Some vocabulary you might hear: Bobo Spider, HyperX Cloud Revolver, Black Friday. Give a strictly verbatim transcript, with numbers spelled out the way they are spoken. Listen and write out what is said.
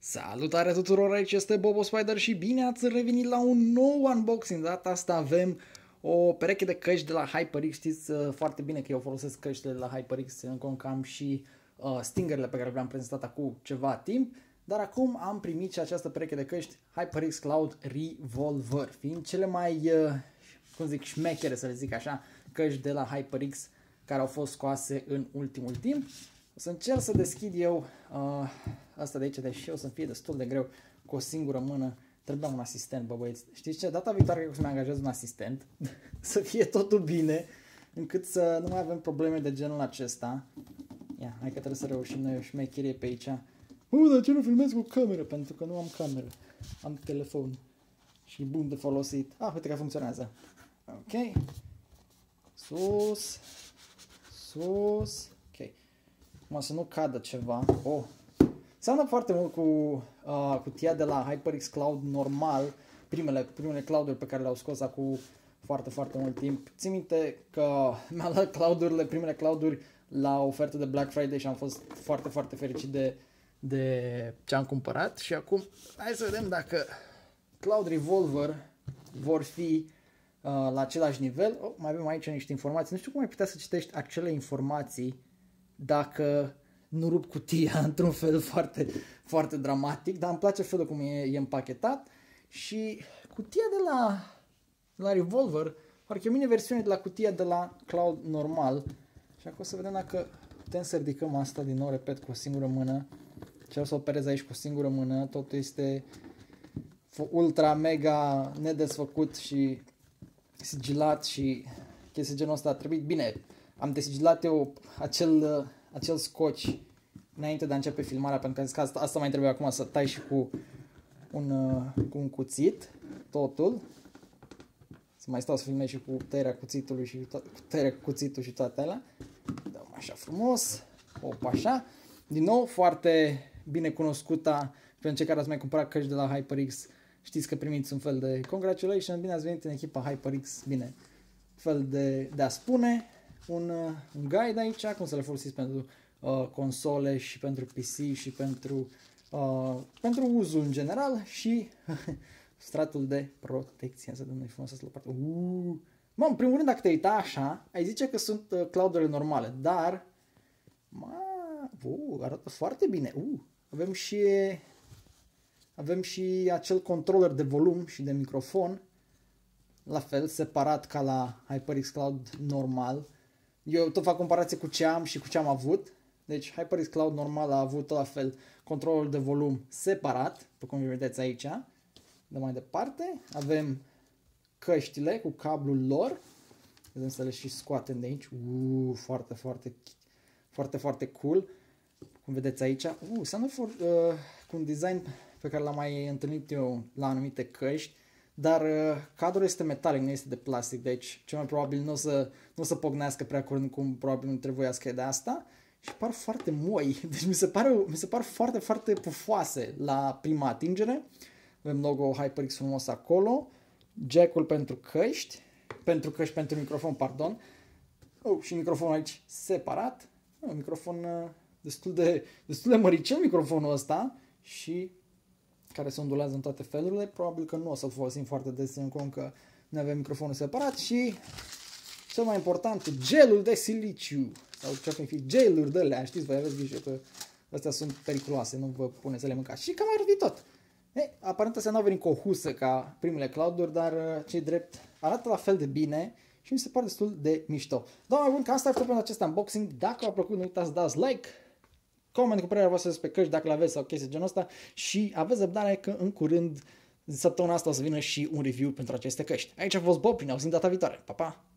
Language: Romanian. Salutare tuturor, aici este Bobo Spider și bine ați revenit la un nou unboxing. De data asta avem o pereche de căști de la HyperX. Știți foarte bine că eu folosesc căștile de la HyperX, în cont că am și uh, stingerele pe care le-am prezentat acum ceva timp. Dar acum am primit și această pereche de căști HyperX Cloud Revolver, fiind cele mai, uh, cum zic, șmechere, să le zic așa, căști de la HyperX care au fost scoase în ultimul timp. O să încerc să deschid eu uh, asta de aici, deși o să fie destul de greu cu o singură mână. Trebuie un asistent, bă băieți. Știți ce? Data viitoare cred că o să-mi angajez un asistent să fie totul bine, încât să nu mai avem probleme de genul acesta. Ia, hai că trebuie să reușim noi o șmecherie pe aici. Bă, dar ce nu filmez cu cameră? Pentru că nu am cameră. Am telefon și bun de folosit. Ah, uite că funcționează. Ok. Sus. Sus. Mă, să nu cadă ceva. Oh. Seamănă foarte mult cu uh, cutia de la HyperX Cloud normal, primele, primele clouduri pe care le-au scos acum foarte, foarte mult timp. Țin minte că mi-a luat cloudurile, primele clouduri la ofertă de Black Friday și am fost foarte, foarte fericit de, de ce am cumpărat. Și acum hai să vedem dacă Cloud Revolver vor fi uh, la același nivel. Oh, mai avem aici niște informații. Nu știu cum ai putea să citești acele informații dacă nu rup cutia într-un fel foarte, foarte dramatic, dar îmi place felul cum e, e împachetat. Și cutia de la, la Revolver, parcă e o mini versiune de la cutia de la Cloud normal. Și acum o să vedem dacă putem să ridicăm asta din nou, repet, cu o singură mână. Cer să operez aici cu o singură mână, totul este ultra mega nedesfăcut și sigilat și chestii genul ăsta a trebuit. Bine, am desigilat eu acel, acel scotch înainte de a începe filmarea, pentru că am zis că asta, asta mai trebuie acum să tai și cu un, cu un cuțit totul. Să mai stau să filmez și cu tăierea cuțitului și cu tăierea cuțitul și toate alea. Dăm așa frumos. Op, așa. Din nou, foarte bine cunoscuta pentru cei care ați mai cumpărat căști de la HyperX. Știți că primiți un fel de congratulations, bine ați venit în echipa HyperX, bine, fel de, de a spune. Un, un guide aici, cum să le folosiți pentru uh, console și pentru P C și pentru, uh, pentru uzul în general și stratul de protecție. Să dăm noi frumos să-ți lăparte. Mă, în primul rând, dacă te uita așa, ai zice că sunt uh, cloudurile normale, dar ma, uh, arată foarte bine. Uh, avem și avem și acel controller de volum și de microfon, la fel, separat ca la HyperX Cloud normal. Eu tot fac comparație cu ce am și cu ce am avut. Deci HyperX Cloud normal a avut la fel controlul de volum separat, pe cum vedeți aici. De mai departe avem căștile cu cablul lor. Vedem să le și scoatem de aici. Uuu, foarte, foarte, foarte, foarte cool. Cum vedeți aici. Uuu, seamănă uh, cu un design pe care l-am mai întâlnit eu la anumite căști. Dar cadrul este metalic, nu este de plastic, deci cel mai probabil nu o să, nu o să pocnească prea curând, cum probabil nu trebuia să crede asta. Și par foarte moi, deci mi se, pare, mi se par foarte, foarte pufoase la prima atingere. Avem logo HyperX frumos acolo, jack-ul pentru căști, pentru căști, pentru microfon, pardon. Oh, și microfonul aici separat, oh, microfon destul de, destul de măricel microfonul ăsta și care se ondulează în toate felurile. Probabil că nu o să-l folosim foarte des, în cont că nu avem microfonul separat. Și cel mai important, gelul de siliciu. Sau ce ar fi geluri de alea. Știți, voi aveți grijă că astea sunt periculoase, nu vă puneți să le mâncați. Și cam ar fi tot. E, aparent astea n-au venit cu o husă ca primele clouduri, dar ce drept arată la fel de bine și mi se pare destul de mișto. Dar mai bun, că asta ar fi pentru acest unboxing. Dacă v-a plăcut, nu uitați să dați like, coment cu părerea voastră despre căști, dacă le aveți sau chestii genul ăsta și aveți răbdare că în curând, săptămâna asta, o să vină și un review pentru aceste căști. Aici a fost Bob, ne auzim data viitoare. Pa, pa!